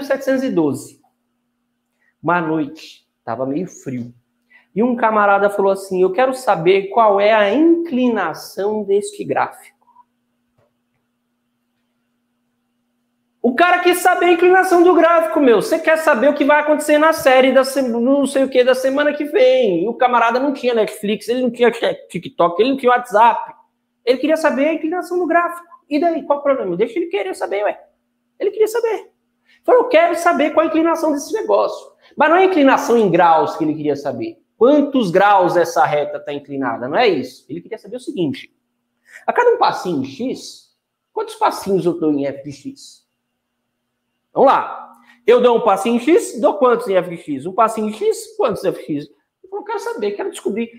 1712. Uma noite, estava meio frio. E um camarada falou assim, eu quero saber qual é a inclinação deste gráfico. O cara quer saber a inclinação do gráfico, meu. Você quer saber o que vai acontecer na série da não sei o que, da semana que vem. E o camarada não tinha Netflix, ele não tinha TikTok, ele não tinha WhatsApp. Ele queria saber a inclinação do gráfico. E daí, qual o problema? Deixa ele querer saber, ué. Ele queria saber. Falou, eu quero saber qual a inclinação desse negócio. Mas não é a inclinação em graus que ele queria saber. Quantos graus essa reta está inclinada? Não é isso. Ele queria saber o seguinte. A cada um passinho em X, quantos passinhos eu dou em F de X? Vamos lá. Eu dou um passinho em X, dou quantos em F de X? Um passinho em X, quantos em F de X? Eu quero saber, quero descobrir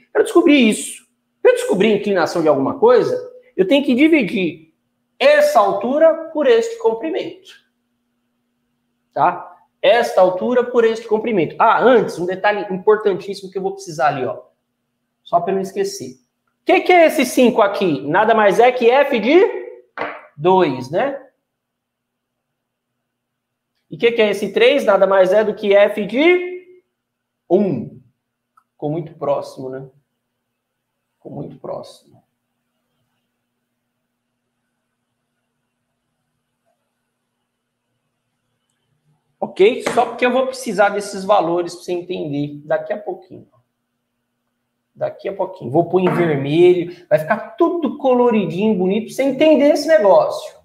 isso. Para eu descobrir a inclinação de alguma coisa, eu tenho que dividir essa altura por este comprimento. Tá? Esta altura por este comprimento. Ah, antes, um detalhe importantíssimo que eu vou precisar ali, ó. Só para não esquecer. O que é esse 5 aqui? Nada mais é que f de 2, né? E o que é esse 3? Nada mais é do que f de 1. Ficou muito próximo, né? Ficou muito próximo. Ok? Só porque eu vou precisar desses valores para você entender daqui a pouquinho. Daqui a pouquinho. Vou pôr em vermelho. Vai ficar tudo coloridinho, bonito, para você entender esse negócio. Pra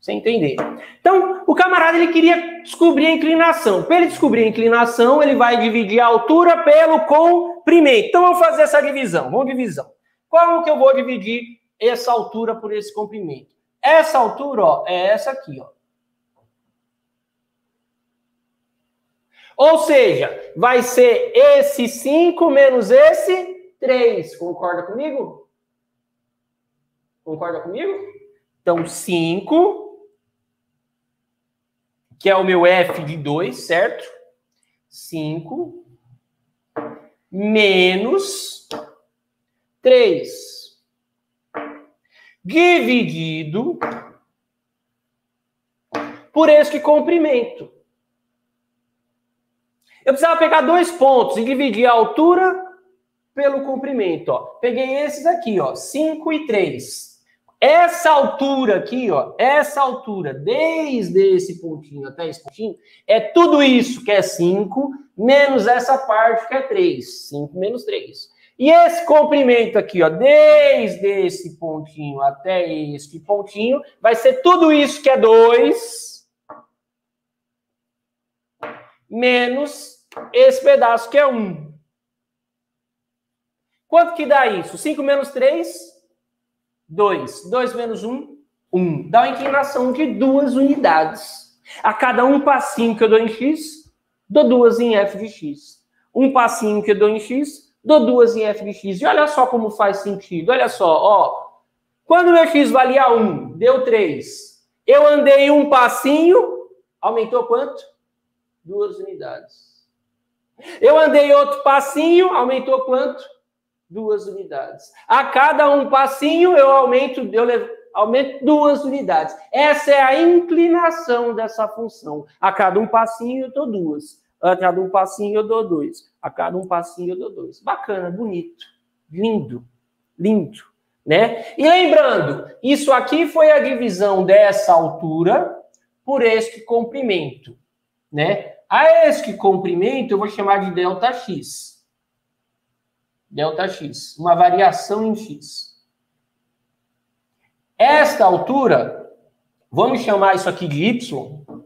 você entender. Então, o camarada, ele queria descobrir a inclinação. Para ele descobrir a inclinação, ele vai dividir a altura pelo comprimento. Então, vamos fazer essa divisão. Vamos divisão. Como que eu vou dividir essa altura por esse comprimento? Essa altura, ó, é essa aqui, ó. Ou seja, vai ser esse 5 menos esse 3. Concorda comigo? Concorda comigo? Então, 5, que é o meu f de 2, certo? 5 menos 3. Dividido por este comprimento. Eu precisava pegar dois pontos e dividir a altura pelo comprimento, ó. Peguei esses aqui, ó, 5 e 3. Essa altura aqui, ó, essa altura, desde esse pontinho até esse pontinho, é tudo isso que é 5, menos essa parte que é 3. 5 menos 3. E esse comprimento aqui, ó, desde esse pontinho até este pontinho, vai ser tudo isso que é 2, menos esse pedaço que é 1. Quanto que dá isso? 5 menos 3, 2. 2 menos 1, 1. Dá uma inclinação de 2 unidades. A cada um passinho que eu dou em x, dou 2 em f de x. Um passinho que eu dou em x, dou 2 em f de x. E olha só como faz sentido. Olha só, ó. Quando meu x valia 1, deu 3. Eu andei um passinho, aumentou quanto? 2 unidades. Eu andei outro passinho, aumentou quanto? 2 unidades. A cada um passinho, eu aumento 2 unidades. Essa é a inclinação dessa função. A cada um passinho, eu dou 2. A cada um passinho, eu dou 2. A cada um passinho, eu dou 2. Bacana, bonito, lindo, lindo, né? E lembrando, isso aqui foi a divisão dessa altura por este comprimento, né? A este comprimento eu vou chamar de delta x. Delta x, uma variação em x. Esta altura, vamos chamar isso aqui de y.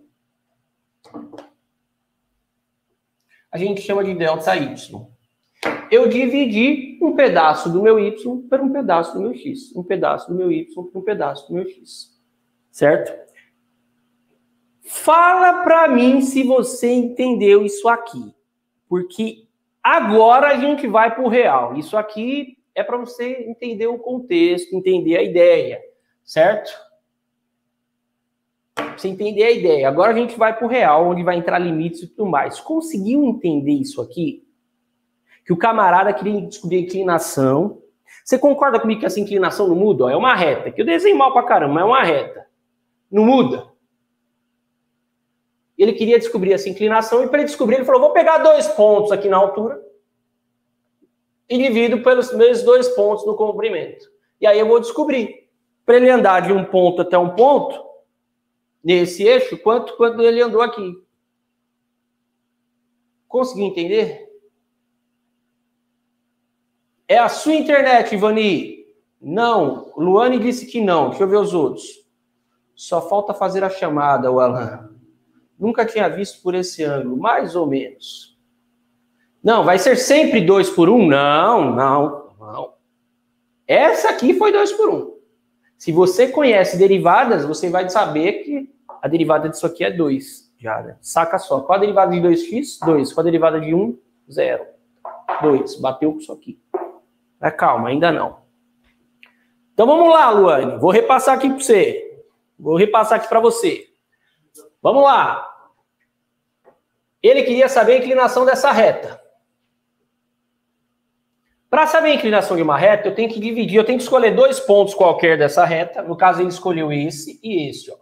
A gente chama de delta y. Eu dividi um pedaço do meu y por um pedaço do meu x. Um pedaço do meu y por um pedaço do meu x. Certo? Fala para mim se você entendeu isso aqui, porque agora a gente vai para o real. Isso aqui é para você entender o contexto, entender a ideia, certo? Pra você entender a ideia. Agora a gente vai para o real, onde vai entrar limites e tudo mais. Conseguiu entender isso aqui? Que o camarada queria descobrir a inclinação. Você concorda comigo que essa inclinação não muda? Ó, é uma reta, que eu desenho mal para caramba, mas é uma reta. Não muda. Ele queria descobrir essa inclinação, e para ele descobrir, ele falou, vou pegar 2 pontos aqui na altura e divido pelos meus 2 pontos no comprimento. E aí eu vou descobrir, para ele andar de um ponto até um ponto, nesse eixo, quanto ele andou aqui. Consegui entender? É a sua internet, Ivani? Não. Luane disse que não. Deixa eu ver os outros. Só falta fazer a chamada, o Alan. Nunca tinha visto por esse ângulo, mais ou menos. Não, vai ser sempre 2 por 1? Não, não, não. Essa aqui foi 2 por 1. Se você conhece derivadas, você vai saber que a derivada disso aqui é 2. Já, né? Saca só. Qual a derivada de 2x? 2. Qual a derivada de 1? 0. 2. Bateu com isso aqui. Mas calma, ainda não. Então vamos lá, Luane. Vou repassar aqui para você. Vou repassar aqui para você. Vamos lá. Ele queria saber a inclinação dessa reta. Para saber a inclinação de uma reta, eu tenho que dividir, eu tenho que escolher 2 pontos qualquer dessa reta. No caso, ele escolheu esse e esse, ó.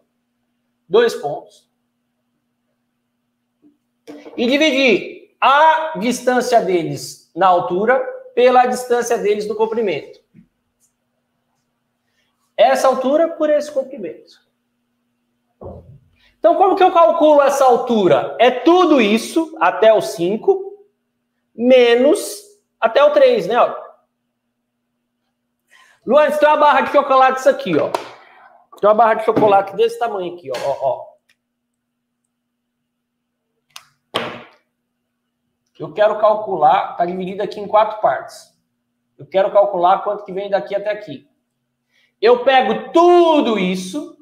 2 pontos. E dividir a distância deles na altura pela distância deles no comprimento. Essa altura por esse comprimento. Então, como que eu calculo essa altura? É tudo isso, até o 5, menos até o 3, né? Ó. Luan, tem uma barra de chocolate isso aqui, ó. Tem uma barra de chocolate desse tamanho aqui, ó. Eu quero calcular, tá dividido aqui em 4 partes. Eu quero calcular quanto que vem daqui até aqui. Eu pego tudo isso,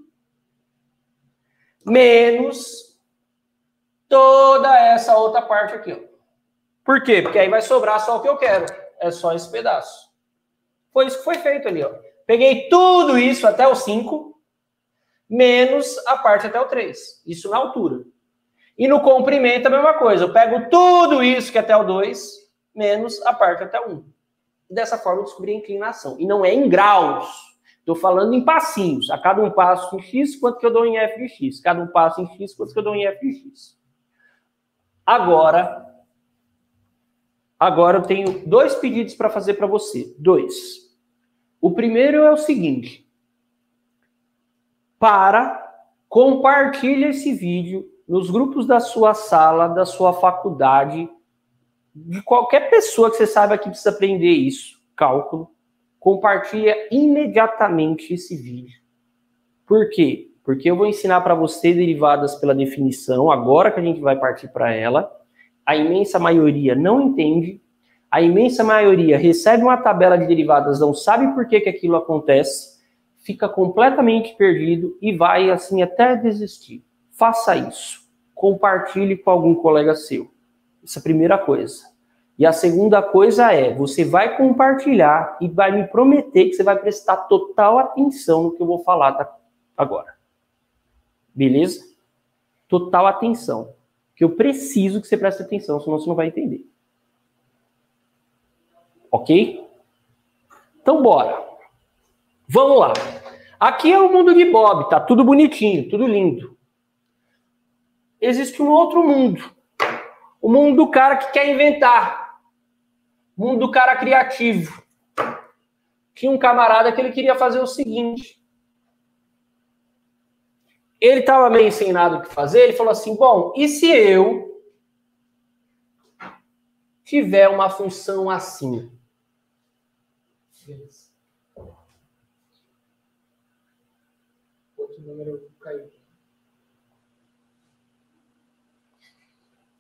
menos toda essa outra parte aqui, ó. Por quê? Porque aí vai sobrar só o que eu quero. É só esse pedaço. Foi isso que foi feito ali, ó. Peguei tudo isso até o 5, menos a parte até o 3. Isso na altura. E no comprimento a mesma coisa. Eu pego tudo isso que é até o 2, menos a parte até o 1. E dessa forma eu descobri a inclinação. E não é em graus. Estou falando em passinhos. A cada um passo em x, quanto que eu dou em f de x? Cada um passo em x, quanto que eu dou em f de x? Agora eu tenho 2 pedidos para fazer para você. 2. O primeiro é o seguinte. Compartilha esse vídeo nos grupos da sua sala, da sua faculdade, de qualquer pessoa que você saiba que precisa aprender isso, cálculo. Compartilha imediatamente esse vídeo. Por quê? Porque eu vou ensinar para você derivadas pela definição, agora que a gente vai partir para ela. A imensa maioria não entende. A imensa maioria recebe uma tabela de derivadas, não sabe por que aquilo acontece, fica completamente perdido e vai assim até desistir. Faça isso. Compartilhe com algum colega seu. Essa é a primeira coisa. E a segunda coisa é, você vai compartilhar e vai me prometer que você vai prestar total atenção no que eu vou falar agora. Beleza? Total atenção. Que eu preciso que você preste atenção, senão você não vai entender. Ok? Então, bora. Vamos lá. Aqui é o mundo de Bob, tá tudo bonitinho, tudo lindo. Existe um outro mundo. O mundo do cara que quer inventar. O mundo do cara criativo. Tinha um camarada que ele queria fazer o seguinte. Ele estava meio sem nada o que fazer. Ele falou assim, bom, e se eu tiver uma função assim? Outro número caiu.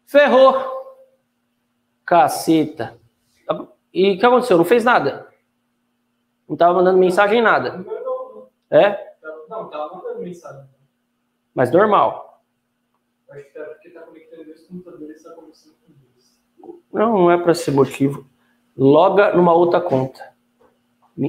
Ferrou. Caceta. E o que aconteceu? Não fez nada? Não tava mandando mensagem, nada? É? Não, tava mandando mensagem. Mas normal. Acho que era porque tá conectando dois computadores e tá conversando com dois. Não é para esse motivo. Loga numa outra conta.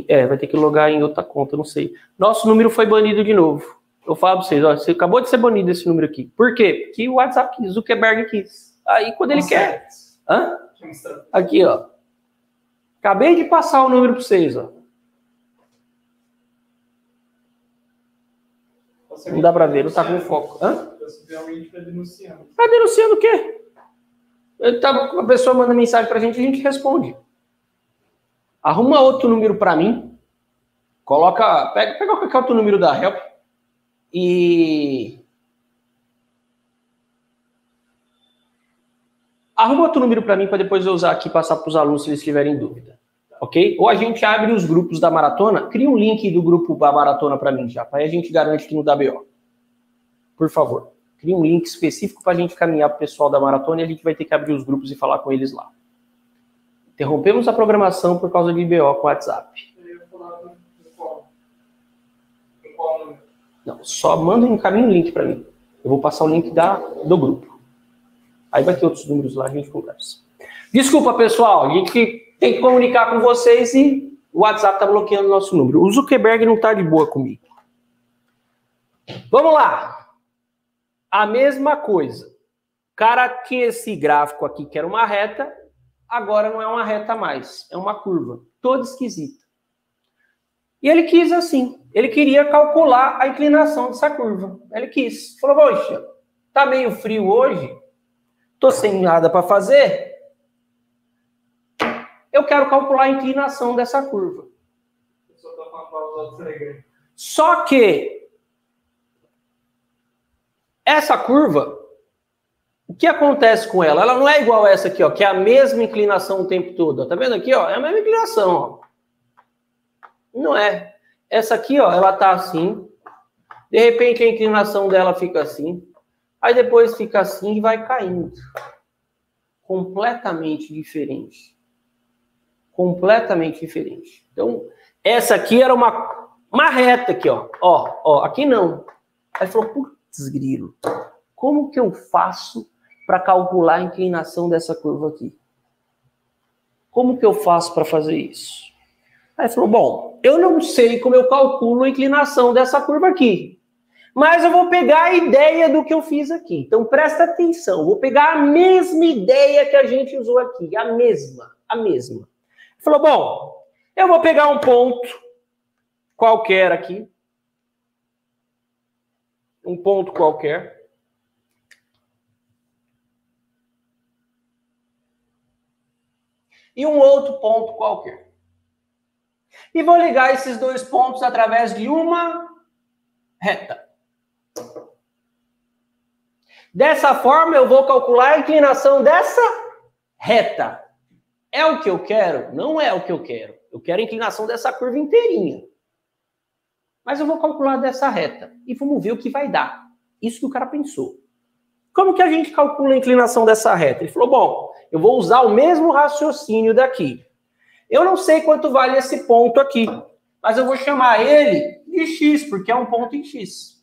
É, vai ter que logar em outra conta, não sei. Nosso número foi banido de novo. Eu falo pra vocês, ó, você acabou de ser banido esse número aqui. Por quê? Porque o WhatsApp quis, o Zuckerberg quis. Aí quando ele quer... Hã? Aqui, ó. Acabei de passar o número pra vocês, ó. Não dá pra ver, não tá com foco. Hã? Possivelmente tá denunciando. Tá denunciando o quê? A pessoa manda mensagem pra gente e a gente responde. Arruma outro número pra mim. Coloca. Pega qualquer outro número da Help. E. Arruma outro número pra mim pra depois eu usar aqui e passar pros alunos se eles tiverem dúvida. Ok? Ou a gente abre os grupos da maratona, cria um link do grupo da maratona para mim já, para a gente garante que não dá BO. Por favor, cria um link específico para a gente caminhar para o pessoal da maratona e a gente vai ter que abrir os grupos e falar com eles lá. Interrompemos a programação por causa de BO com WhatsApp. Não, só manda um link para mim. Eu vou passar o link do grupo. Aí vai ter outros números lá, a gente conversa. Desculpa, pessoal, a gente tem que comunicar com vocês e o WhatsApp tá bloqueando o nosso número. O Zuckerberg não tá de boa comigo. Vamos lá. A mesma coisa. O cara tinha esse gráfico aqui que era uma reta, agora não é uma reta mais, é uma curva. Toda esquisita. E ele quis assim. Ele queria calcular a inclinação dessa curva. Ele quis. Falou, poxa, tá meio frio hoje, tô sem nada para fazer. Eu quero calcular a inclinação dessa curva. Só que essa curva, o que acontece com ela? Ela não é igual a essa aqui, ó, que é a mesma inclinação o tempo todo. Ó. Tá vendo aqui? Ó, é a mesma inclinação. Ó. Não é. Essa aqui, ó, ela tá assim. De repente, a inclinação dela fica assim. Aí depois fica assim e vai caindo. Completamente diferente. Completamente diferente. Então, essa aqui era uma reta aqui, ó. Ó, aqui não. Aí falou, putz, grilo, como que eu faço para calcular a inclinação dessa curva aqui? Como que eu faço para fazer isso? Aí falou, bom, eu não sei como eu calculo a inclinação dessa curva aqui, mas eu vou pegar a ideia do que eu fiz aqui. Então, presta atenção, vou pegar a mesma ideia que a gente usou aqui, a mesma. Falou, bom, eu vou pegar um ponto qualquer aqui. Um ponto qualquer. E um outro ponto qualquer. E vou ligar esses dois pontos através de uma reta. Dessa forma, eu vou calcular a inclinação dessa reta. É o que eu quero? Não é o que eu quero. Eu quero a inclinação dessa curva inteirinha. Mas eu vou calcular dessa reta. E vamos ver o que vai dar. Isso que o cara pensou. Como que a gente calcula a inclinação dessa reta? Ele falou, bom, eu vou usar o mesmo raciocínio daqui. Eu não sei quanto vale esse ponto aqui. Mas eu vou chamar ele de X, porque é um ponto em X.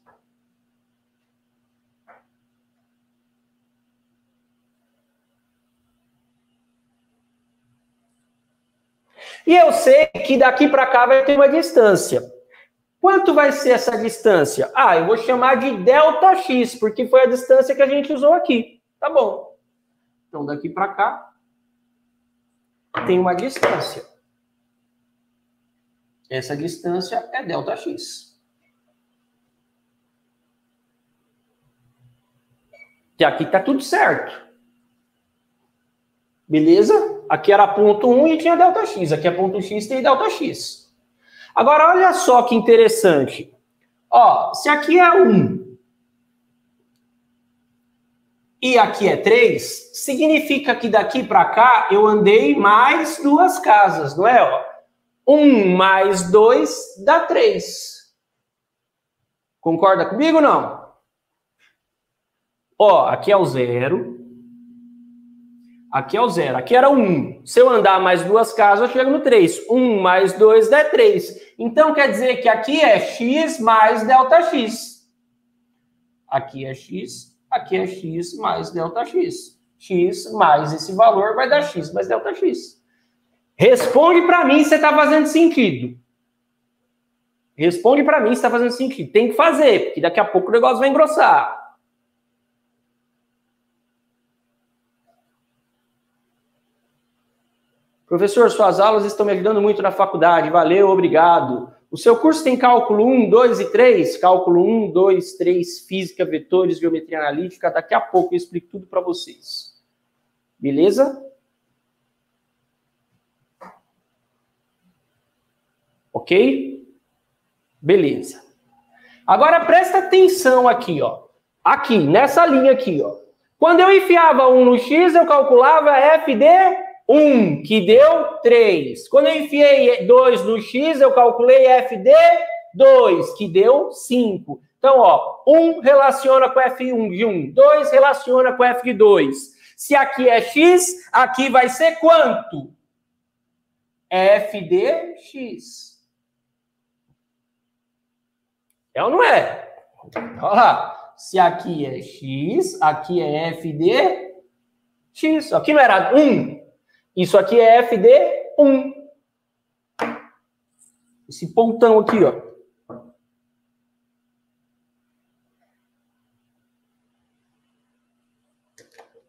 E eu sei que daqui para cá vai ter uma distância. Quanto vai ser essa distância? Ah, eu vou chamar de delta x, porque foi a distância que a gente usou aqui. Tá bom. Então, daqui para cá tem uma distância. Essa distância é delta x. E aqui tá tudo certo. Beleza? Aqui era ponto 1 e tinha delta x. Aqui é ponto x, tem delta x. Agora, olha só que interessante. Ó, se aqui é 1 e aqui é 3, significa que daqui para cá eu andei mais 2 casas, não é? Ó, 1 mais 2 dá 3. Concorda comigo ou não? Ó, aqui é o 0. Aqui é o 0. Aqui era 1. Se eu andar mais 2 casas, eu chego no 3. 1 mais 2 dá 3. Então, quer dizer que aqui é x mais delta x. Aqui é x. Aqui é x mais delta x. X mais esse valor vai dar x mais delta x. Responde para mim se está fazendo sentido. Responde para mim se está fazendo sentido. Tem que fazer, porque daqui a pouco o negócio vai engrossar. Professor, suas aulas estão me ajudando muito na faculdade. Valeu, obrigado. O seu curso tem cálculo 1, 2 e 3, cálculo 1, 2, 3, física, vetores, geometria analítica. Daqui a pouco eu explico tudo para vocês. Beleza? Ok? Beleza. Agora presta atenção aqui, ó. Aqui, nessa linha aqui, ó. Quando eu enfiava 1 no X, eu calculava f de 1, que deu 3. Quando eu enfiei 2 no X, eu calculei f de 2, que deu 5. Então, ó, 1 relaciona com f1 de 1, 2 relaciona com f de 2. Se aqui é X, aqui vai ser quanto? F de X. É ou não é? Olha lá. Se aqui é X, aqui é F de X. Aqui não era 1. Isso aqui é F de 1. Esse pontão aqui, ó.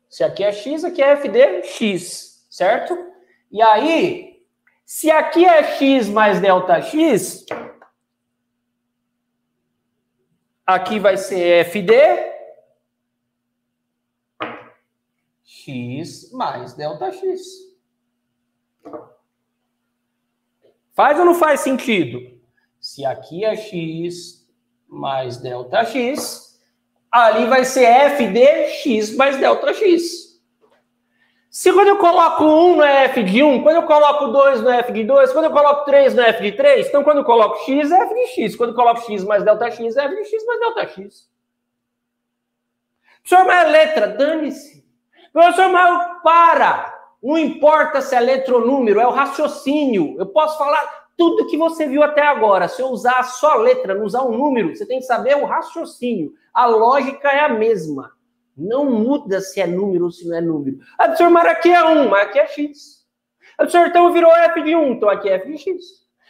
Se aqui é X, aqui é F de X, certo? E aí, se aqui é X mais delta X, aqui vai ser F de X mais delta X. Faz ou não faz sentido? Se aqui é X mais delta X, ali vai ser F de X mais delta X. Se quando eu coloco 1 no F de 1, quando eu coloco 2 no F de 2, quando eu coloco 3 no F de 3, então quando eu coloco X, é F de X. Quando eu coloco X mais delta X, é F de X mais delta X. Professor, mas a letra, dane-se. Professor, mas para... Não importa se é letra ou número, é o raciocínio. Eu posso falar tudo que você viu até agora. Se eu usar só a letra, não usar um número, você tem que saber o raciocínio. A lógica é a mesma. Não muda se é número ou se não é número. Ah, professor, mas aqui é 1, mas aqui é X. Ah, professor, então virou F de 1, então aqui é F de X.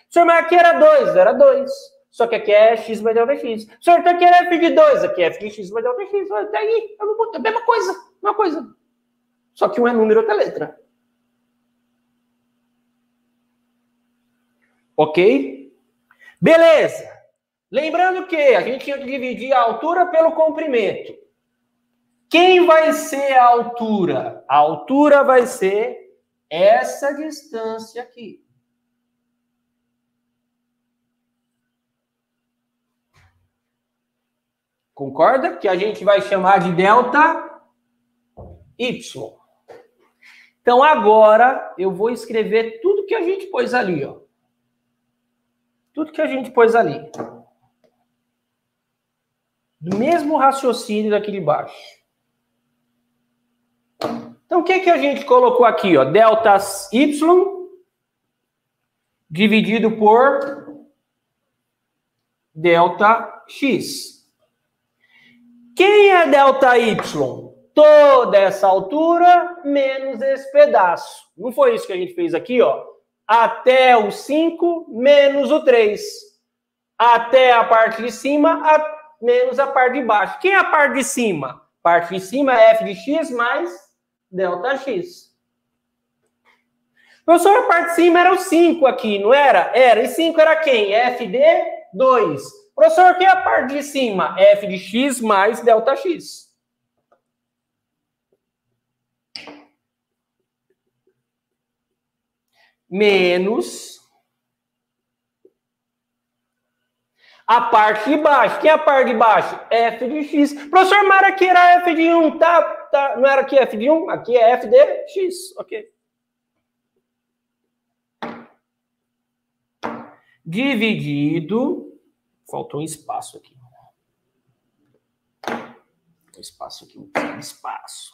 Professor, mas aqui era 2, era 2. Só que aqui é X mais delta X. Professor, então aqui era F de 2, aqui é F de X mais delta X. Até aí, eu não mudo. É a mesma coisa, mesma coisa. Só que um é número, outra é letra. Ok? Beleza. Lembrando que a gente tinha que dividir a altura pelo comprimento. Quem vai ser a altura? A altura vai ser essa distância aqui. Concorda? Que a gente vai chamar de delta Y. Então agora eu vou escrever tudo que a gente pôs ali, ó. Tudo que a gente pôs ali. Do mesmo raciocínio daqui de baixo. Então, o que que a gente colocou aqui? Ó? Delta Y dividido por delta X. Quem é delta Y? Toda essa altura menos esse pedaço. Não foi isso que a gente fez aqui, ó? Até o 5, menos o 3. Até a parte de cima, menos a parte de baixo. Quem é a parte de cima? Parte de cima é f de x mais delta x. Professor, a parte de cima era o 5 aqui, não era? Era. E 5 era quem? F de 2. Professor, quem é a parte de cima? F de x mais delta x. Menos a parte de baixo. Que é a parte de baixo? F de X. Professor, mas aqui era F de 1, tá? Não era aqui F de 1? Aqui é F de X, ok. Dividido... Faltou um espaço aqui. Um espaço aqui, um espaço.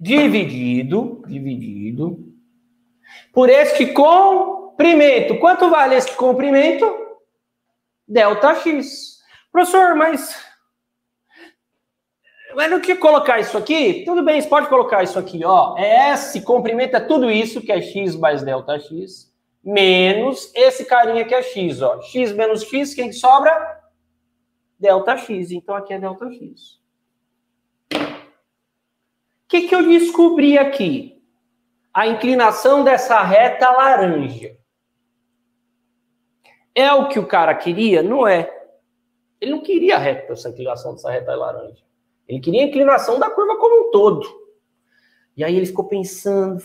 Dividido por este comprimento. Quanto vale este comprimento? Delta X. Professor, mas não tinha que colocar isso aqui? Tudo bem, você pode colocar isso aqui, ó. É esse comprimento, é tudo isso, que é X mais delta X, menos esse carinha que é X, ó. X menos X, quem sobra? Delta X. Então aqui é delta X. O que que eu descobri aqui? a inclinação dessa reta laranja. É o que o cara queria? Não é. Ele não queria a reta, essa inclinação dessa reta laranja. Ele queria a inclinação da curva como um todo. E aí ele ficou pensando,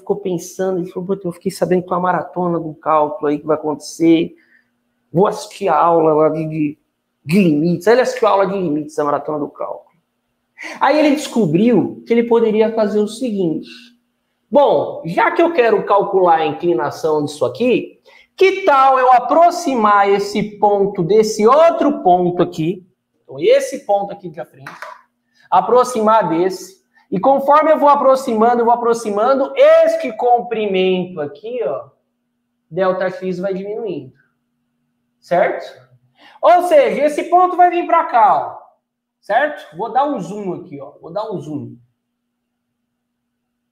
ele falou, eu fiquei sabendo que tem uma maratona do cálculo aí que vai acontecer, vou assistir a aula lá de limites. Aí ele assistiu a aula de limites da maratona do cálculo. Aí ele descobriu que ele poderia fazer o seguinte, bom, já que eu quero calcular a inclinação disso aqui, que tal eu aproximar esse ponto desse outro ponto aqui, então esse ponto aqui de frente, aproximar desse. E conforme eu vou aproximando, este comprimento aqui, ó, ΔX vai diminuindo. Certo? Ou seja, esse ponto vai vir para cá, ó. Certo? Vou dar um zoom aqui, ó. Vou dar um zoom.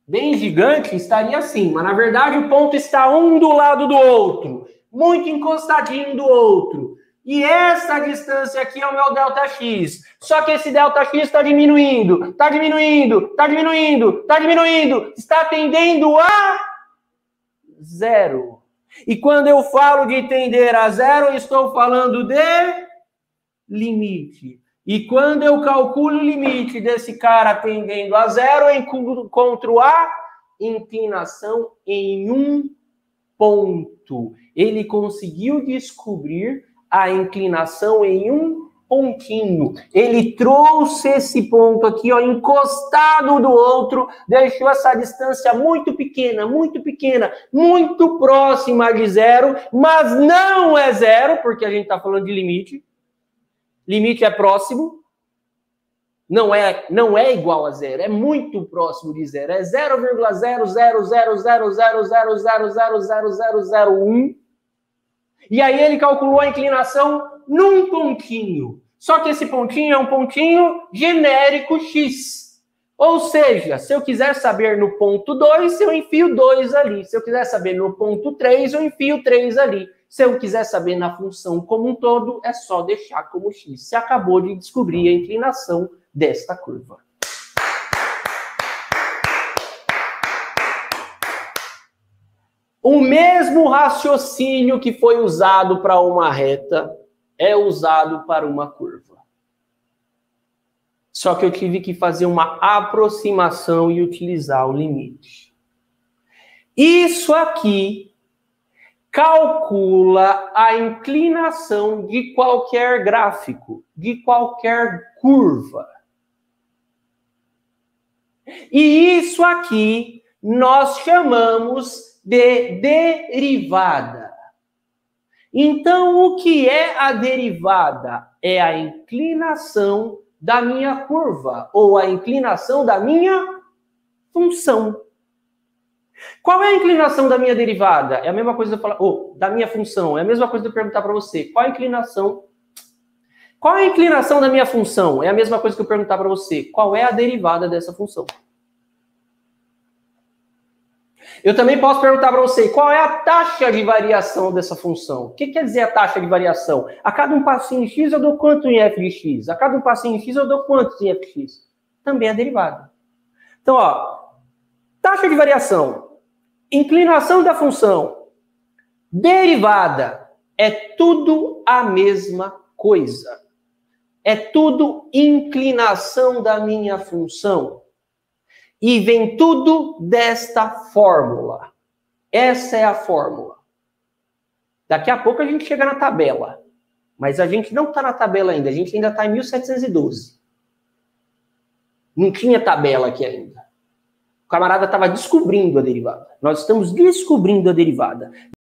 Bem gigante, estaria assim, mas na verdade o ponto está um do lado do outro. Muito encostadinho do outro. E essa distância aqui é o meu ΔX. Só que esse ΔX está diminuindo. Está tendendo a zero. E quando eu falo de tender a zero, eu estou falando de limite. E quando eu calculo o limite desse cara tendendo a zero, eu encontro a inclinação em um ponto. Ele conseguiu descobrir a inclinação em um pontinho. Ele trouxe esse ponto aqui, ó, encostado do outro, deixou essa distância muito pequena, muito próxima de zero, mas não é zero, porque a gente está falando de limite. Limite é próximo, não é igual a zero, é muito próximo de zero, é 0,00000000001. E aí ele calculou a inclinação num pontinho. Só que esse pontinho é um pontinho genérico X. Ou seja, se eu quiser saber no ponto 2, eu enfio 2 ali. Se eu quiser saber no ponto 3, eu enfio 3 ali. Se eu quiser saber na função como um todo, é só deixar como X. Você acabou de descobrir a inclinação desta curva. O mesmo raciocínio que foi usado para uma reta é usado para uma curva. Só que eu tive que fazer uma aproximação e utilizar o limite. Isso aqui calcula a inclinação de qualquer gráfico, de qualquer curva. E isso aqui nós chamamos de derivada. Então, o que é a derivada? É a inclinação da minha curva, ou a inclinação da minha função. Qual é a inclinação da minha derivada? É a mesma coisa de eu falar, da minha função, é a mesma coisa de eu perguntar para você, qual é a inclinação? Qual é a inclinação da minha função? É a mesma coisa que eu perguntar para você, qual é a derivada dessa função? Eu também posso perguntar para você, qual é a taxa de variação dessa função? O que quer dizer a taxa de variação? A cada um passinho em x, eu dou quanto em f de x? A cada um passinho em x, eu dou quanto em f de x? Também é derivada. Então, ó, taxa de variação, inclinação da função, derivada, é tudo a mesma coisa. É tudo inclinação da minha função. E vem tudo desta fórmula. Essa é a fórmula. Daqui a pouco a gente chega na tabela. Mas a gente não está na tabela ainda. A gente ainda está em 1712. Não tinha tabela aqui ainda. O camarada estava descobrindo a derivada. Nós estamos descobrindo a derivada.